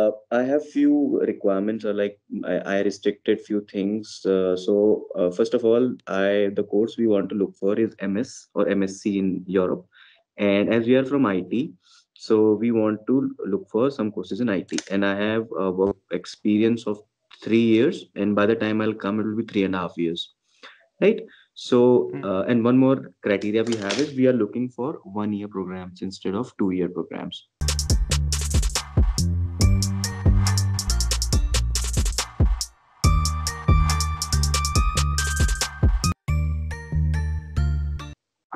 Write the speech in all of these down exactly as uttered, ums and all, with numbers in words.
Uh, I have few requirements, or like I, I restricted few things. Uh, so uh, first of all, I the course we want to look for is M S or M S c in Europe. And as we are from I T, so we want to look for some courses in I T. And I have a work experience of three years. And by the time I'll come, it will be three and a half years. Right. So uh, and one more criteria we have is we are looking for one year programs instead of two year programs.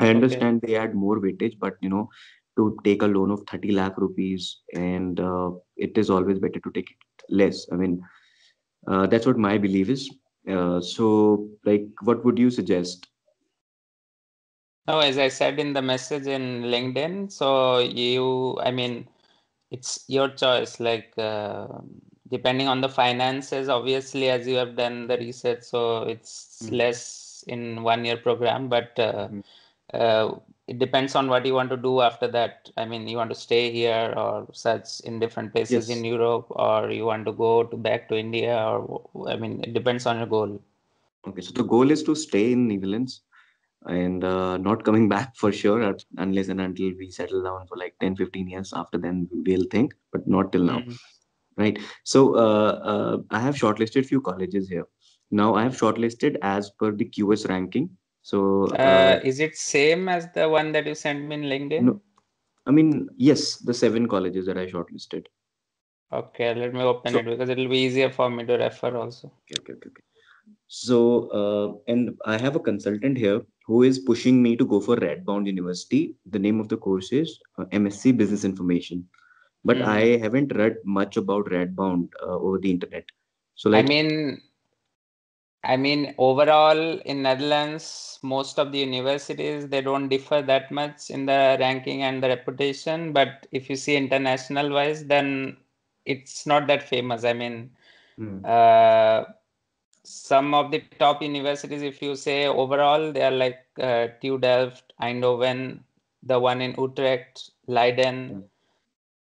I understand okay. They add more weightage, but you know, to take a loan of thirty lakh rupees, and uh, it is always better to take it less. I mean, uh, that's what my belief is. Uh, so, like, what would you suggest? No, as I said in the message in LinkedIn, so you, I mean, it's your choice. Like, uh, depending on the finances, obviously, as you have done the research, so it's mm-hmm. less in one year program, but. Uh, mm-hmm. Uh, it depends on what you want to do after that. I mean, you want to stay here or such in different places yes. in Europe, or you want to go to back to India, or I mean, it depends on your goal. Okay, so the goal is to stay in Netherlands and uh, not coming back for sure, unless and until we settle down for like ten, fifteen years. After then, we'll think, but not till now, mm-hmm. right? So uh, uh, I have shortlisted few colleges here. Now I have shortlisted as per the Q S ranking. So uh, uh, is it same as the one that you sent me in LinkedIn? No, I mean, yes, the seven colleges that I shortlisted. Okay, let me open so, it because it'll be easier for me to refer also. Okay, okay, okay. So, uh, and I have a consultant here who is pushing me to go for Radboud University. The name of the course is uh, M S c Business Information. But mm-hmm. I haven't read much about Radboud uh, over the internet. So, like, I mean... I mean, overall in Netherlands, most of the universities, they don't differ that much in the ranking and the reputation. But if you see international wise, then it's not that famous. I mean, mm. uh, some of the top universities, if you say overall, they are like uh, T U Delft, Eindhoven, the one in Utrecht, Leiden,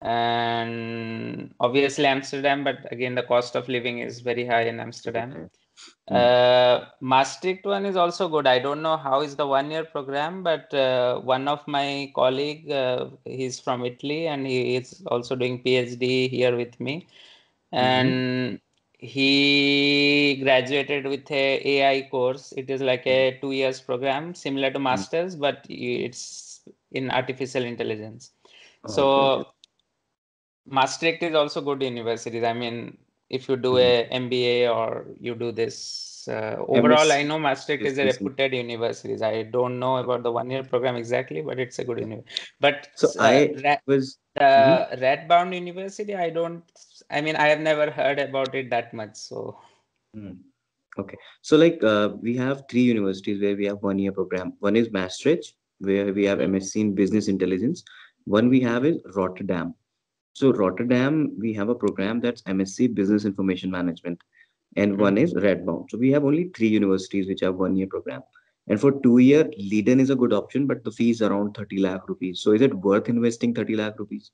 mm. and obviously Amsterdam. But again, the cost of living is very high in Amsterdam. Okay. Uh, Maastricht one is also good. I don't know how is the one year program, but uh, one of my colleague, uh, he's from Italy and he is also doing PhD here with me. And mm-hmm. he graduated with a AI course. It is like a two years program, similar to master's, mm-hmm. but it's in artificial intelligence. Oh, so okay. Maastricht is also good universities. I mean, if you do mm-hmm. a M B A or you do this, uh, overall, I know Maastricht is a reputed university. I don't know about the one-year program exactly, but it's a good university. But so uh, I was uh, mm-hmm. Radboud University. I don't. I mean, I have never heard about it that much. So mm. okay, so like uh, we have three universities where we have one-year program. One is Maastricht, where we have M S c in Business Intelligence. One we have is Rotterdam. So Rotterdam, we have a program that's M S c Business Information Management, and mm-hmm. one is Radboud. So we have only three universities which have one year program. And for two year, Leiden is a good option, but the fees around thirty lakh rupees. So is it worth investing thirty lakh rupees?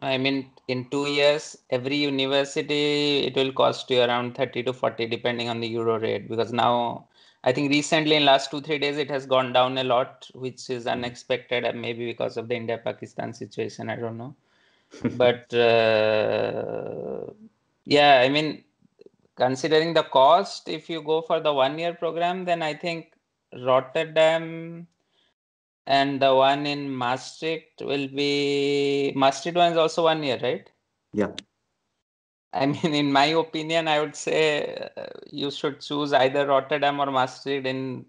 I mean, in two years, every university, it will cost you around thirty to forty, depending on the euro rate. Because now, I think recently in last two, three days, it has gone down a lot, which is unexpected, and maybe because of the India-Pakistan situation, I don't know. But uh, yeah, I mean, considering the cost, if you go for the one year program, then I think Rotterdam and the one in Maastricht will be Maastricht one is also one year, right? Yeah. I mean, in my opinion, I would say you should choose either Rotterdam or Maastricht in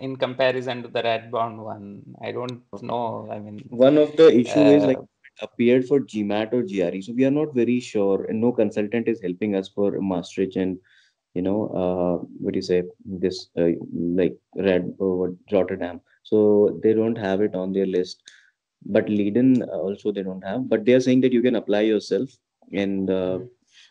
in comparison to the Radboud one. I don't know. I mean, one of the issues uh, is like. Appeared for GMAT or G R E, so we are not very sure, and no consultant is helping us for Maastricht and you know uh, what do you say this uh, like Red or Rotterdam. So they don't have it on their list, but Leiden also they don't have. But they are saying that you can apply yourself. And uh,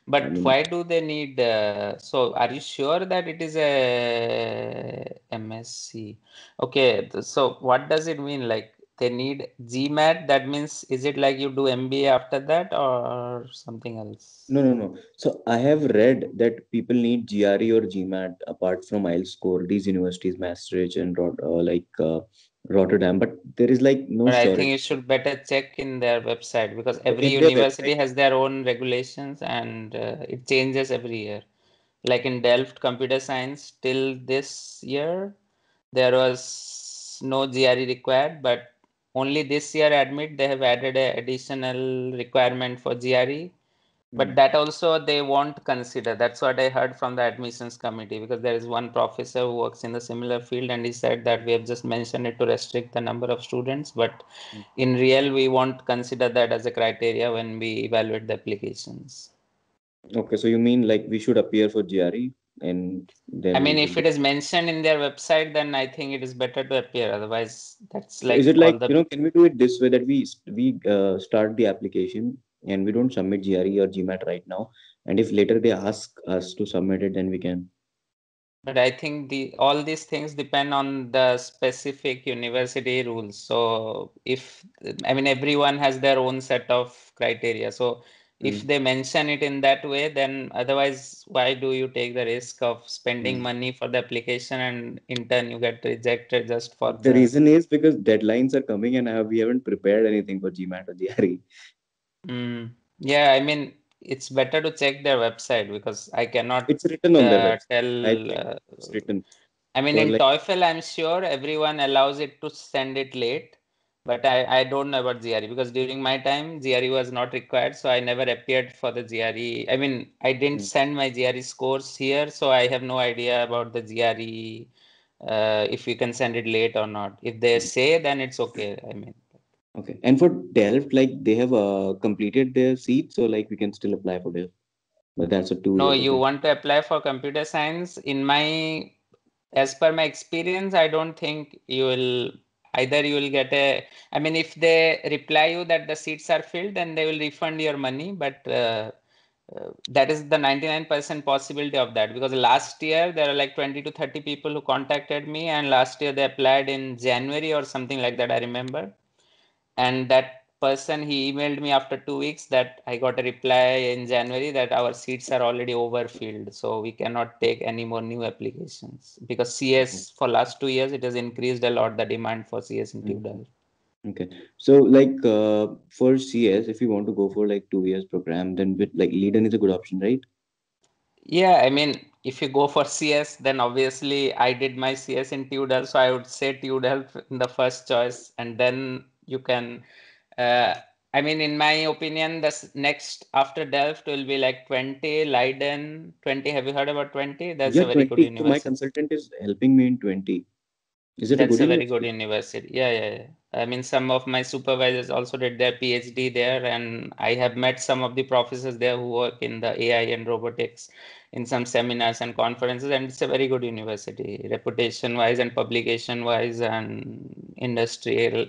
but I mean, why do they need? Uh, so are you sure that it is a M S c? Okay, so what does it mean like? they need G MAT. That means, is it like you do M B A after that or something else? No, no, no. So I have read that people need G R E or G MAT apart from I E L T S score. These universities, Maastricht and Rot- uh, like uh, Rotterdam, but there is like no. But I think you should better check in their website, because every university has their own regulations and uh, it changes every year. Like in Delft computer science till this year, there was no G R E required, but only this year admit they have added an additional requirement for G R E. But mm. that also they won't consider. That's what I heard from the admissions committee, because there is one professor who works in the similar field and he said that we have just mentioned it to restrict the number of students. But mm. in real, we won't consider that as a criteria when we evaluate the applications. Okay, so you mean like we should appear for G R E? And then I mean, if it is mentioned in their website, then I think it is better to appear. Otherwise, that's like. Is it like, you know, can we do it this way that we we uh, start the application and we don't submit G R E or G MAT right now, and if later they ask us to submit it, then we can. But I think the all these things depend on the specific university rules. So if I mean, everyone has their own set of criteria. So. If they mention it in that way, then otherwise, why do you take the risk of spending mm. money for the application and in turn you get rejected just for the... The reason is because deadlines are coming and have, we haven't prepared anything for G MAT or G R E. Mm. Yeah, I mean, it's better to check their website because I cannot... It's written on uh, their website. Tell, I think uh, it's written. I mean, or in like... TOEFL, I'm sure everyone allows it to send it late. But I, I don't know about G R E because during my time, G R E was not required. So I never appeared for the G R E. I mean, I didn't send my G R E scores here. So I have no idea about the G R E, uh, if you can send it late or not. If they say, then it's okay. I mean. Okay. And for Delft, like they have uh, completed their seat. So like we can still apply for Delft. But that's a two. No, you thing. want to apply for computer science. In my, as per my experience, I don't think you will... Either you will get a, I mean, if they reply you that the seats are filled, then they will refund your money. But uh, uh, that is the ninety-nine percent possibility of that. Because last year, there are like twenty to thirty people who contacted me. And last year, they applied in January or something like that, I remember. And that person, he emailed me after two weeks that I got a reply in January that our seats are already overfilled. So we cannot take any more new applications because C S for last two years, it has increased a lot, the demand for C S in T U Delft. Okay. So like uh, for C S, if you want to go for like two years program, then with like Leiden is a good option, right? Yeah. I mean, if you go for C S, then obviously I did my C S in T U Delft. So I would say T U Delft in the first choice, and then you can... Uh, I mean, in my opinion, this next after Delft will be like Twente, Leiden, Twente. Have you heard about Twente? That's yeah, a very Twente. Good university. My consultant is helping me in Twente. Is it That's a, good a very good university. Yeah, yeah, yeah. I mean, some of my supervisors also did their PhD there, and I have met some of the professors there who work in the A I and robotics in some seminars and conferences, and it's a very good university, reputation-wise and publication-wise and industrial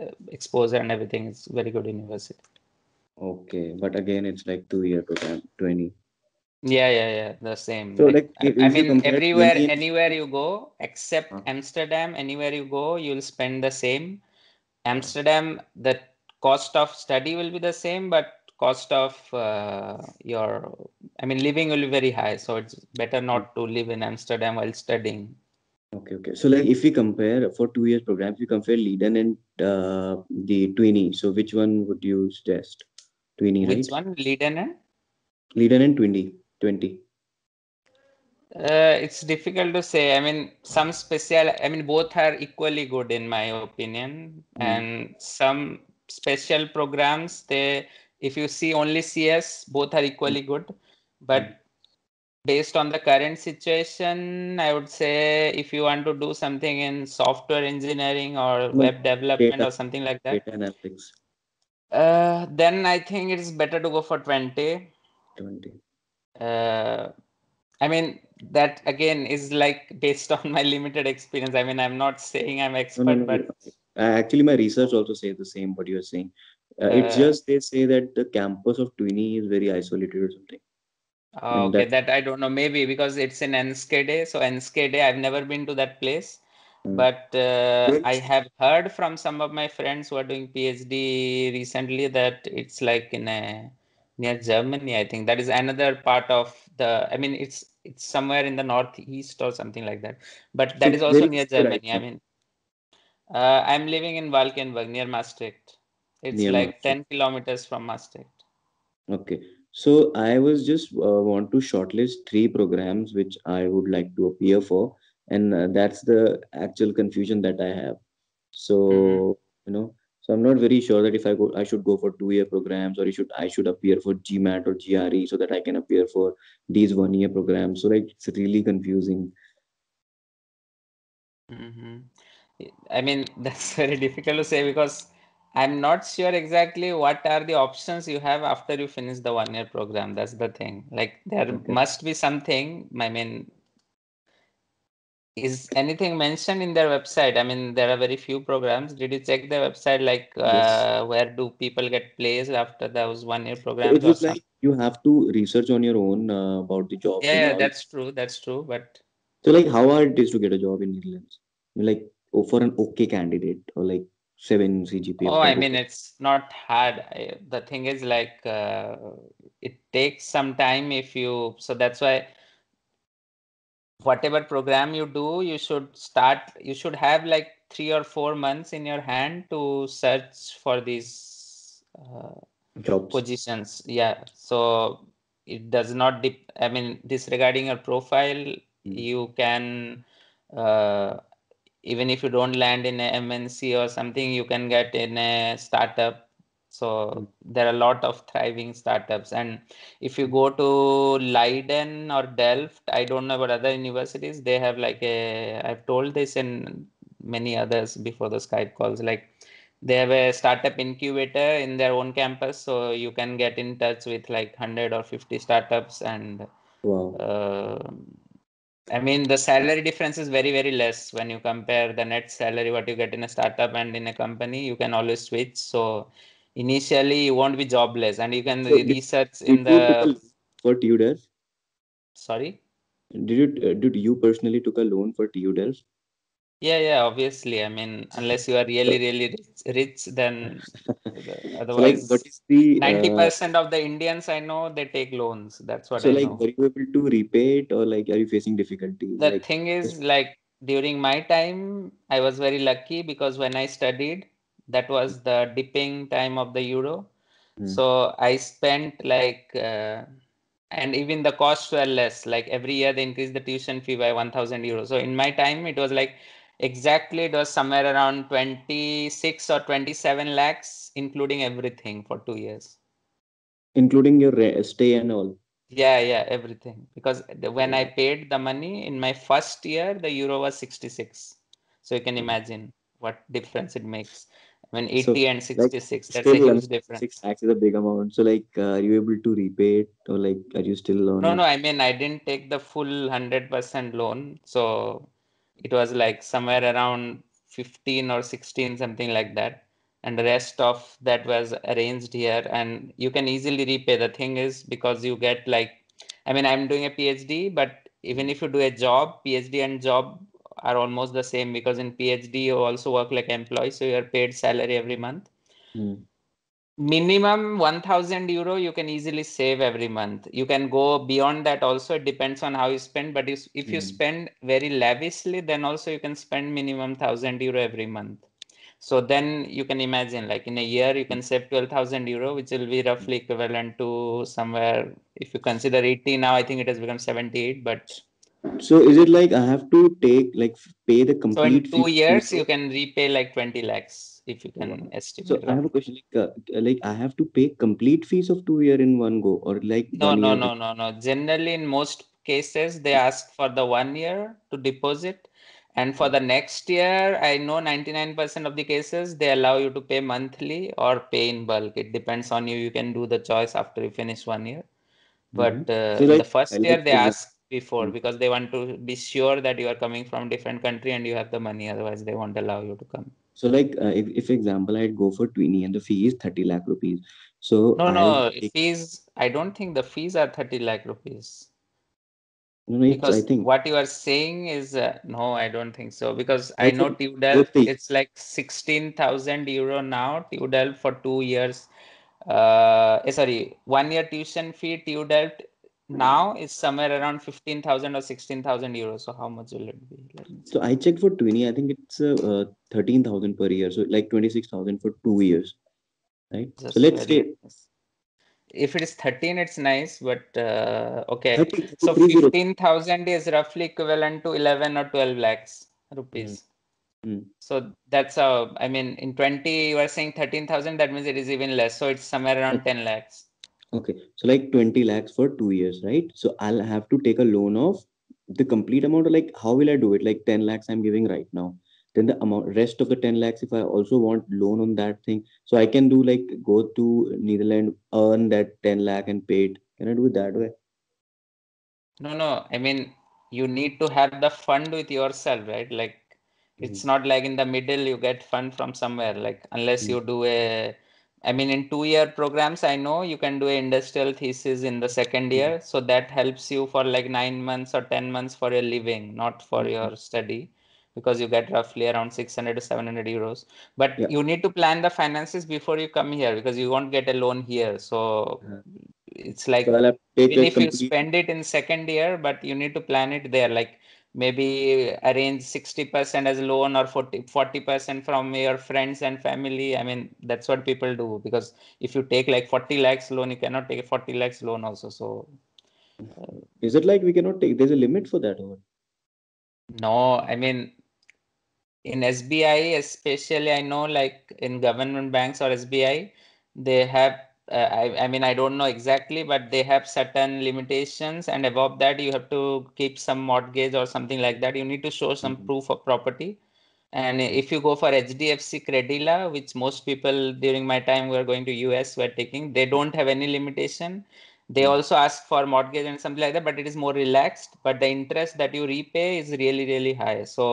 uh, exposure and everything. It's a very good university. Okay, but again, it's like two-year program, twenty. Yeah, yeah, yeah, the same. So like, like I mean, everywhere, Indian... anywhere you go, except uh-huh. Amsterdam, anywhere you go, you'll spend the same. Amsterdam, the cost of study will be the same, but cost of uh, your, I mean, living will be very high. So it's better not to live in Amsterdam while studying. Okay, okay. So like if we compare for two years programs, we compare Leiden and uh, the Twente. So which one would you suggest? Twente, right? Which one? Leiden and? Leiden and Twente. Twenty. Uh, it's difficult to say. I mean, some special. I mean, both are equally good in my opinion. Mm. And some special programs, they, if you see only C S, both are equally good. But mm. based on the current situation, I would say if you want to do something in software engineering or mm. web development data, or something like that, data analytics. Uh, then I think it is better to go for Twente. Twente. Uh, I mean, that again is like based on my limited experience. I mean, I'm not saying I'm expert, no, no, no, but no. Actually, my research also says the same. What you're saying, uh, uh, it's just they say that the campus of Twente is very isolated or something. Oh, okay, that, that I don't know. Maybe because it's in Enschede, so Enschede, I've never been to that place. But uh, I have heard from some of my friends who are doing PhD recently that it's like in a near Germany, I think that is another part of the, I mean, it's it's somewhere in the northeast or something like that. But that is also near Germany. I mean, uh, I'm living in Valkenburg near Maastricht. It's near like Maastricht. ten kilometers from Maastricht. Okay. So I was just uh, want to shortlist three programs which I would like to appear for. And uh, that's the actual confusion that I have. So, mm-hmm. you know, so I'm not very sure that if I go, I should go for two-year programs, or I should, I should appear for GMAT or G R E so that I can appear for these one-year programs. So like, it's really confusing. Mm-hmm. I mean, that's very difficult to say because I'm not sure exactly what are the options you have after you finish the one-year program. That's the thing. Like there okay. must be something, I mean, is anything mentioned in their website? I mean, there are very few programs. Did you check the website? Like, uh, yes. where do people get placed after those one-year programs? It was like something? You have to research on your own uh, about the job. Yeah, yeah that's true. That's true. But so, like, how hard it is to get a job in Netherlands? Like, oh, for an okay candidate or like seven C G P A. Oh, I mean, it's not hard. I, the thing is, like, uh, it takes some time if you. So that's why. Whatever program you do, you should start, you should have like three or four months in your hand to search for these uh, jobs. Positions. Yeah. So it does not, dip, I mean, disregarding your profile, mm. you can, uh, even if you don't land in a M N C or something, you can get in a startup. So there are a lot of thriving startups. And if you go to Leiden or Delft, I don't know about other universities, they have like a, I've told this in many others before the Skype calls, like they have a startup incubator in their own campus. So you can get in touch with like one hundred or fifty startups. And wow. uh, I mean, the salary difference is very, very less when you compare the net salary, what you get in a startup and in a company, you can always switch. So initially, you won't be jobless, and you can so research did, in did the. For T U Delft? Sorry? Did you, uh, did you personally took a loan for T U Delft? Yeah, yeah, obviously. I mean, unless you are really, really rich, rich then otherwise, so like, is the, uh, ninety percent of the Indians I know, they take loans. That's what so I like, know. So, like, were you able to repay it, or like, are you facing difficulties? The like, thing is, like, during my time, I was very lucky because when I studied, that was the dipping time of the euro. Mm. So I spent like, uh, and even the costs were less. Like every year they increased the tuition fee by one thousand euros. So in my time, it was like exactly, it was somewhere around twenty-six or twenty-seven lakhs, including everything for two years. Including your stay and all? Yeah, yeah, everything. Because when I paid the money in my first year, the euro was sixty-six. So you can imagine what difference it makes. I mean, eighty so, and sixty-six, like, that's a huge difference. six lakhs is a big amount. So like, uh, are you able to repay it, or like, are you still on? No, it? no, I mean, I didn't take the full one hundred percent loan. So it was like somewhere around fifteen or sixteen, something like that. And the rest of that was arranged here, and you can easily repay. The thing is, because you get like, I mean, I'm doing a PhD, but even if you do a job, PhD and job are almost the same, because in PhD you also work like employee, so you are paid salary every month. Mm. Minimum one thousand euro you can easily save every month. You can go beyond that also, it depends on how you spend, but if, if mm. you spend very lavishly, then also you can spend minimum one thousand euro every month. So then you can imagine, like in a year you can save twelve thousand euro, which will be roughly equivalent to somewhere, if you consider eighty now, I think it has become seventy-eight, but... So is it like I have to take, like pay the complete... So in two years, you can repay like twenty lakhs if you can estimate. So I have a question, like, uh, like I have to pay complete fees of two year in one go, or like... No, no, no, no, no. Generally, in most cases, they ask for the one year to deposit. And for the next year, I know ninety-nine percent of the cases, they allow you to pay monthly or pay in bulk. It depends on you. You can do the choice after you finish one year. But uh, so like, the first year, they ask before, because they want to be sure that you are coming from different country and you have the money, otherwise they won't allow you to come. So like uh, if, if example I'd go for twenty and the fee is thirty lakh rupees, so no I'll no take... fees, I don't think the fees are thirty lakh rupees. Mix, because I think. What you are saying is, uh, no, I don't think so. Because I, I know T U Delft, it's like sixteen thousand euro now, T U Delft for two years. Uh, sorry, one year tuition fee, T U Delft now is somewhere around fifteen thousand or sixteen thousand euros. So how much will it be? Like, so I checked for twenty, I think it's uh, uh, thirteen thousand per year. So like twenty-six thousand for two years, right? So let's stay. Nice. If it is thirteen, it's nice, but uh, okay. thirty, so fifteen thousand is roughly equivalent to eleven or twelve lakhs rupees. Mm. So that's how, I mean, in twenty, you are saying thirteen thousand, that means it is even less. So it's somewhere around okay. ten lakhs. Okay. So like twenty lakhs for two years, right? So I'll have to take a loan of the complete amount. Of like, how will I do it? Like ten lakhs I'm giving right now. Then the amount, rest of the ten lakhs, if I also want loan on that thing, so I can do like go to Netherlands, earn that ten lakh and pay it. Can I do it that way? No, no. I mean, you need to have the fund with yourself, right? Like, mm-hmm. it's not like in the middle, you get fund from somewhere, like unless mm-hmm. you do a, I mean, in two year programs, I know you can do an industrial thesis in the second year. Mm-hmm. So that helps you for like nine months or ten months for your living, not for mm-hmm. your study. Because you get roughly around six hundred to seven hundred euros. But yeah. you need to plan the finances before you come here because you won't get a loan here. So yeah. it's like, so even if complete... you spend it in second year, but you need to plan it there. Like maybe arrange sixty percent as loan or forty percent from your friends and family. I mean, that's what people do. Because if you take like forty lakhs loan, you cannot take a forty lakhs loan also. So uh, is it like we cannot take, there's a limit for that? Or? No, I mean, in S B I, especially, I know like in government banks or S B I, they have, uh, I, I mean, I don't know exactly, but they have certain limitations. And above that, you have to keep some mortgage or something like that. You need to show some mm-hmm. proof of property. And if you go for H D F C Credila, which most people during my time were going to U S were taking, they don't have any limitation. They also ask for mortgage and something like that, but it is more relaxed. But the interest that you repay is really, really high. So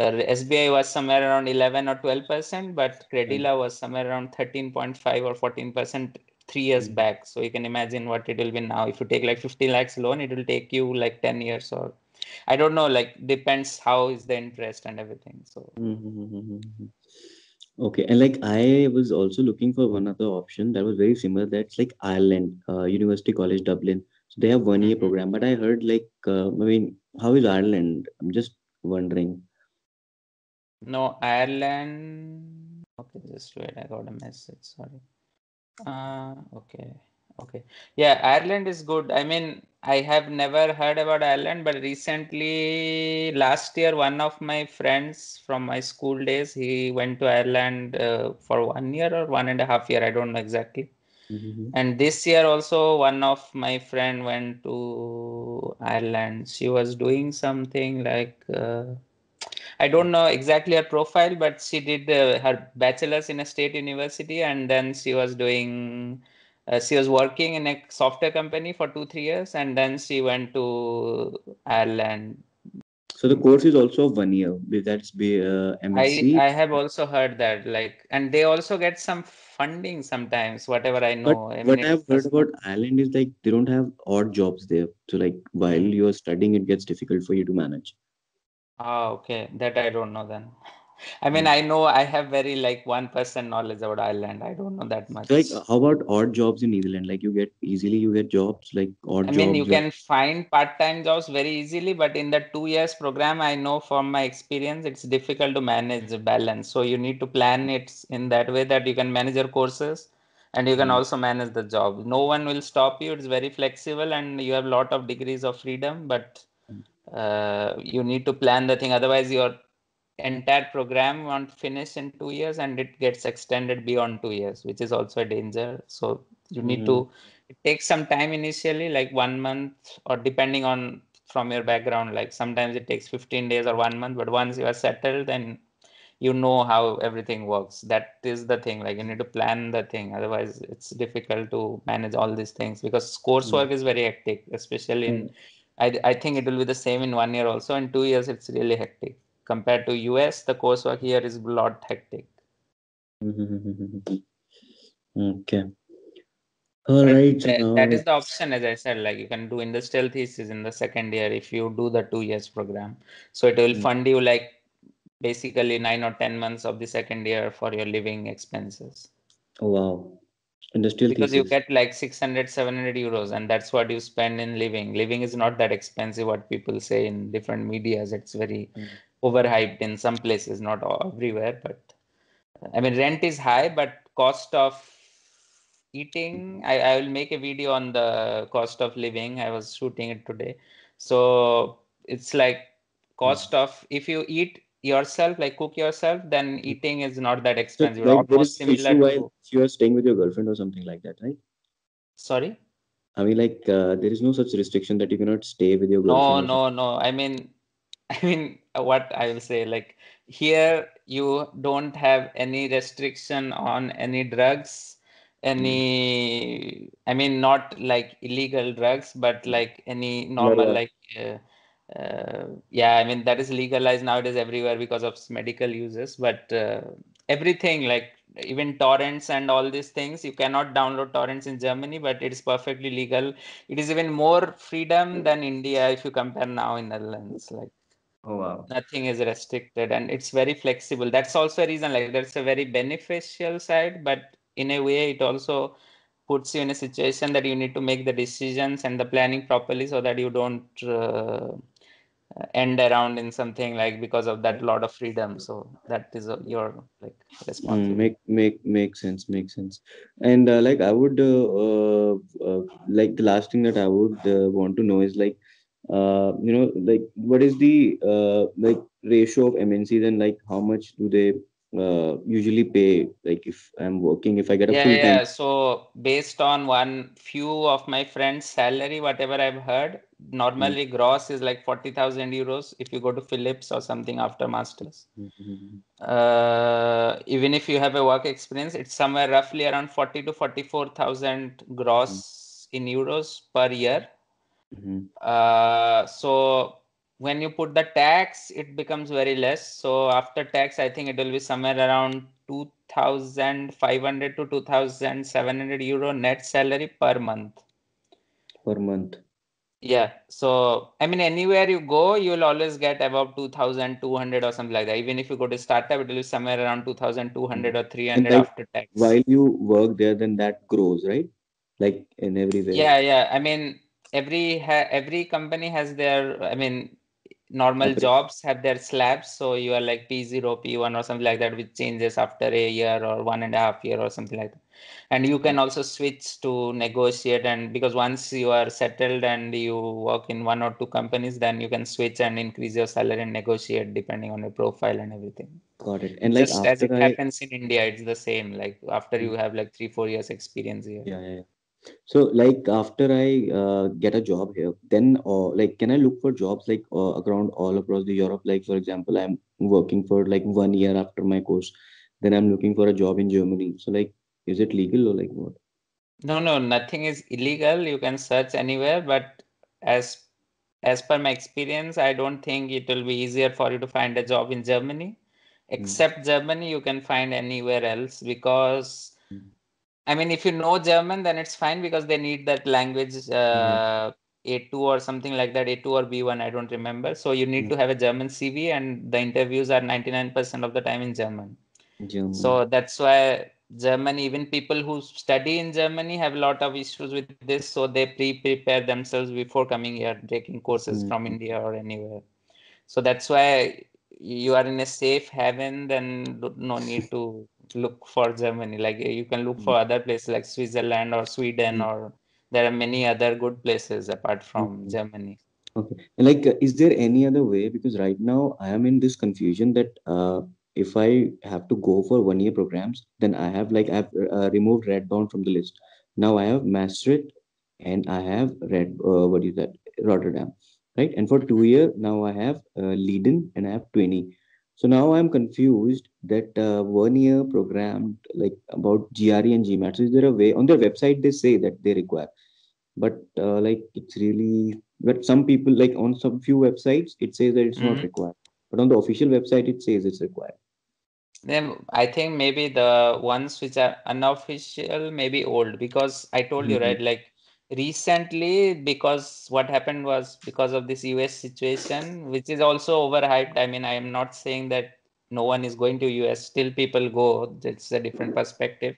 Uh, S B I was somewhere around eleven or twelve percent, but Credila mm. was somewhere around thirteen point five or fourteen percent three years mm. back. So you can imagine what it will be now. If you take like fifty lakhs loan, it will take you like ten years or I don't know, like depends how is the interest and everything. So mm-hmm. okay. And like I was also looking for one other option that was very similar. That's like Ireland, uh, University College Dublin. So they have one year mm-hmm. program, but I heard like, uh, I mean, how is Ireland? I'm just wondering. No, Ireland. Okay, just wait. I got a message. Sorry. Uh, okay. Okay. Yeah, Ireland is good. I mean, I have never heard about Ireland, but recently, last year, one of my friends from my school days, he went to Ireland uh, for one year or one and a half year. I don't know exactly. Mm-hmm. And this year also, one of my friend went to Ireland. She was doing something like... Uh, I don't know exactly her profile, but she did uh, her bachelor's in a state university, and then she was doing, uh, she was working in a software company for two, three years, and then she went to Ireland. So the course is also one year. That's be uh, M S c. I, I have also heard that, like, and they also get some funding sometimes. Whatever I know. But I mean, what I've heard about Ireland is like they don't have odd jobs there. So like while you are studying, it gets difficult for you to manage. Ah, okay. That I don't know then. I mean, I know I have very like one percent knowledge about Ireland. I don't know that much. Like, how about odd jobs in Netherlands? Like you get easily, you get jobs like odd jobs. I mean, you can find part-time jobs very easily, but in the two years program, I know from my experience, it's difficult to manage the balance. So you need to plan it in that way that you can manage your courses and you can also manage the job. No one will stop you. It's very flexible and you have a lot of degrees of freedom, but Uh, you need to plan the thing. Otherwise, your entire program won't finish in two years and it gets extended beyond two years, which is also a danger. So you need mm-hmm. to it takes some time initially, like one month or depending on from your background, like sometimes it takes fifteen days or one month. But once you are settled, then you know how everything works. That is the thing. Like you need to plan the thing. Otherwise, it's difficult to manage all these things because coursework mm-hmm. is very hectic, especially mm-hmm. in I, I think it will be the same in one year also. In two years, it's really hectic. Compared to U S, the coursework here is a lot hectic. Okay. All right. That, no. that is the option, as I said, like you can do industrial thesis in the second year if you do the two years program. So it will fund you like basically nine or ten months of the second year for your living expenses. Oh, wow. Industrial because thesis. You get like six hundred, seven hundred euros, and that's what you spend in living. Living is not that expensive, what people say in different medias. It's very mm. overhyped in some places, not all, everywhere. But I mean, rent is high, but cost of eating, I, I will make a video on the cost of living. I was shooting it today. So it's like cost mm. of, if you eat yourself, like cook yourself, then eating is not that expensive. So, like, almost similar to... you are staying with your girlfriend or something like that, right? Sorry? I mean, like, uh, there is no such restriction that you cannot stay with your girlfriend. No, no, no. I mean, I mean, what I will say, like, here you don't have any restriction on any drugs, any, mm. I mean, not like illegal drugs, but like any normal, yeah, yeah. like, uh, Uh, yeah, I mean, that is legalized nowadays everywhere because of medical uses, but uh, everything, like even torrents and all these things, you cannot download torrents in Germany, but it is perfectly legal. It is even more freedom than India if you compare now in Netherlands. Like, oh, wow. Nothing is restricted and it's very flexible. That's also a reason, like that's a very beneficial side, but in a way it also puts you in a situation that you need to make the decisions and the planning properly so that you don't... Uh, end around in something like because of that lot of freedom. So that is a, your like response. Mm, make make make sense make sense and uh, like I would uh, uh, like the last thing that I would uh, want to know is like uh, you know like what is the uh, like ratio of M N Cs and like how much do they uh, usually pay, like if I'm working, if I get a yeah, full time. Yeah, so based on one few of my friends' salary, whatever I've heard, normally mm-hmm. gross is like forty thousand euros if you go to Philips or something after master's. Mm-hmm. Uh, even if you have a work experience, it's somewhere roughly around forty to forty-four thousand gross mm-hmm. in euros per year. Mm-hmm. Uh, so when you put the tax, it becomes very less. So after tax, I think it will be somewhere around two thousand five hundred to two thousand seven hundred euro net salary per month. Per month. Yeah. So, I mean, anywhere you go, you will always get about two thousand two hundred or something like that. Even if you go to startup, it will be somewhere around two thousand two hundred or three hundred after tax. While you work there, then that grows, right? Like in every way. Yeah. Yeah. I mean, every, ha every company has their, I mean, normal okay. jobs have their slabs. So you are like P zero, P one or something like that, which changes after a year or one and a half year or something like that. And you can also switch to negotiate. And because once you are settled and you work in one or two companies, then you can switch and increase your salary and negotiate depending on your profile and everything. Got it. And just like as it I... happens in India, it's the same. Like after you have like three, four years experience here. Yeah, yeah, yeah. So like after I uh, get a job here, then uh, like can I look for jobs like uh, around all across the Europe? Like for example, I'm working for like one year after my course, then I'm looking for a job in Germany. So like, is it legal or like what? No, no, nothing is illegal. You can search anywhere, but as as per my experience, I don't think it will be easier for you to find a job in Germany. Except mm. Germany, you can find anywhere else because. Mm. I mean, if you know German, then it's fine because they need that language uh, mm-hmm. A two or something like that, A two or B one, I don't remember. So you need mm-hmm. to have a German C V and the interviews are ninety-nine percent of the time in German. German. So that's why German, even people who study in Germany have a lot of issues with this. So they pre-prepare themselves before coming here, taking courses mm-hmm. from India or anywhere. So that's why you are in a safe haven, then no need to... look for Germany. Like you can look mm. for other places like Switzerland or Sweden mm. or there are many other good places apart from mm. Germany. Okay. Like, uh, is there any other way? Because right now I am in this confusion that uh, if I have to go for one year programs, then I have like, I've uh, removed Radboud from the list. Now I have Maastricht and I have Red, uh, what is that? Rotterdam, right? And for two year now I have uh, Leiden and I have twenty. So now I'm confused that uh, one year program like about G R E and G MAT. So is there a way on their website? They say that they require, but uh, like it's really, but some people like on some few websites, it says that it's mm-hmm. not required, but on the official website, it says it's required. Then I think maybe the ones which are unofficial, maybe old, because I told mm-hmm. you, right, like recently, because what happened was because of this U S situation, which is also overhyped. I mean, I am not saying that no one is going to U S, still people go. It's a different perspective.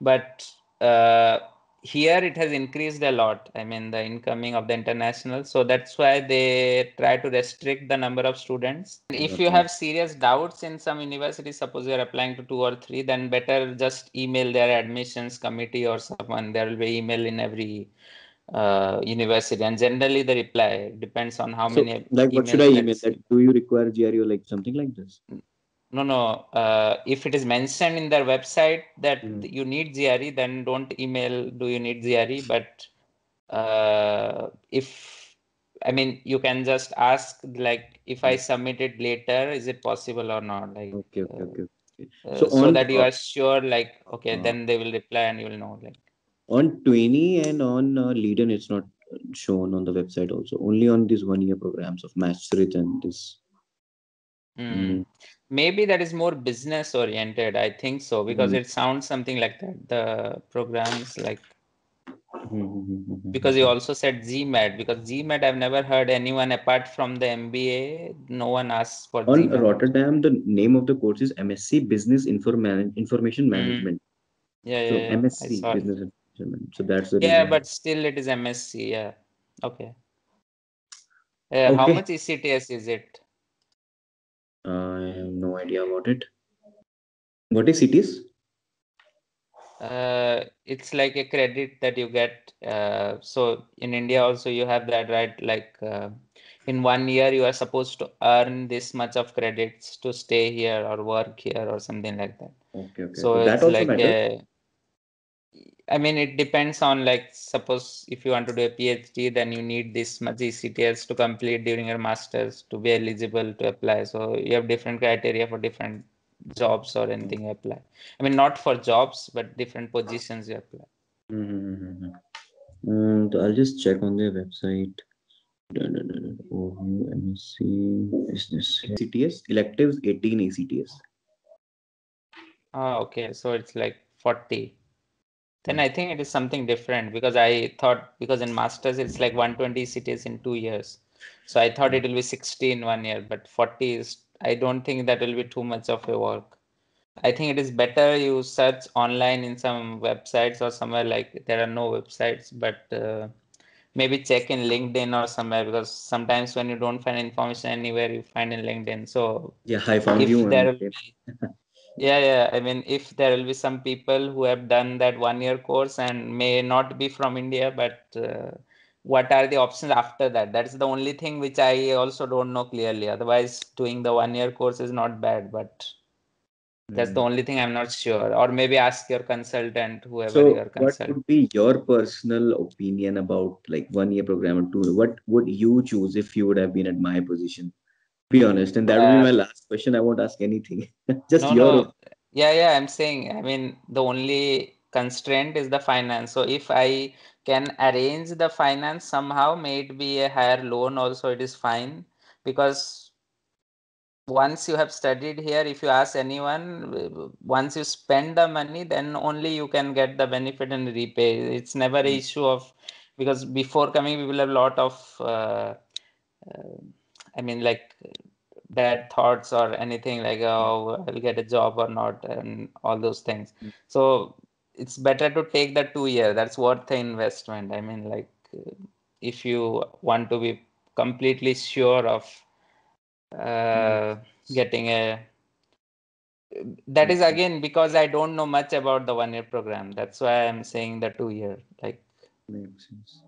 But uh, here it has increased a lot. I mean, the incoming of the international. So that's why they try to restrict the number of students. If you have serious doubts in some universities, suppose you're applying to two or three, then better just email their admissions committee or someone. There will be email in every uh, university. And generally the reply depends on how so, many. Like what should I email? Like, do you require G R E or like something like this? No, no. Uh, if it is mentioned in their website that mm. you need G R E, then don't email, do you need G R E? But uh, if, I mean, you can just ask, like, if I submit it later, is it possible or not? Like, okay, okay, okay. okay. So, uh, on, so that you are sure, like, okay, uh, then they will reply and you will know. Like on twenty and on uh, Leiden, it's not shown on the website also. Only on these one-year programs of Maastricht and this. Mm. Mm. Maybe that is more business oriented. I think so, because mm. it sounds something like that. The programs like, because you also said G MAT, because G MAT, I've never heard anyone apart from the M B A. No one asks for on G MAT. Rotterdam, the name of the course is MSc Business Informa Information Management. Mm. Yeah, so yeah, yeah. M S C Business Information Management. So that's the yeah, but still it is M S C. Yeah. Okay. Uh, okay. How much E C T S is it? Uh, I have no idea about it. What is E C T S? Uh, it's like a credit that you get. Uh, so in India also you have that, right? Like uh, in one year you are supposed to earn this much of credits to stay here or work here or something like that. Okay. okay. So, so it's that also like a, I mean, it depends on like, suppose if you want to do a PhD, then you need this much E C T S to complete during your master's to be eligible to apply. So you have different criteria for different jobs or anything you apply. I mean, not for jobs, but different positions you apply. Mm-hmm. And I'll just check on their website. O U M C Business. E C T S, electives, eighteen E C T S. Ah, okay. So it's like forty. Then I think it is something different, because I thought, because in masters it's like one hundred twenty E C T S in two years. So I thought it will be sixty in one year, but forty is, I don't think that will be too much of a work. I think it is better you search online in some websites or somewhere, like there are no websites, but uh, maybe check in LinkedIn or somewhere, because sometimes when you don't find information anywhere, you find in LinkedIn. So yeah, I found you. Yeah, yeah. I mean, if there will be some people who have done that one-year course and may not be from India, but uh, what are the options after that? That's the only thing which I also don't know clearly. Otherwise, doing the one-year course is not bad, but that's mm. the only thing I'm not sure. Or maybe ask your consultant, whoever so your consultant. So what would be your personal opinion about like one-year program or two? What would you choose if you would have been at my position? Be honest, and that will uh, be my last question. I won't ask anything. Just no, your no. yeah yeah I'm saying, I mean, the only constraint is the finance. So if I can arrange the finance somehow, may it be a higher loan also, it is fine, because once you have studied here, if you ask anyone, once you spend the money, then only you can get the benefit and repay. It's never mm. an issue of, because before coming we will have a lot of uh, uh, I mean, like bad thoughts or anything like, oh, I'll get a job or not, and all those things. Mm. So it's better to take the two year. That's worth the investment. I mean, like if you want to be completely sure of uh, mm. getting a, that is again, because I don't know much about the one year program. That's why I'm saying the two year. Like, makes sense.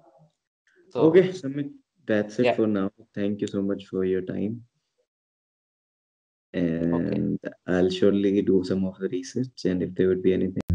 So, okay. Submit. That's it yeah. for now. Thank you so much for your time. And okay. I'll surely do some of the research, and if there would be anything.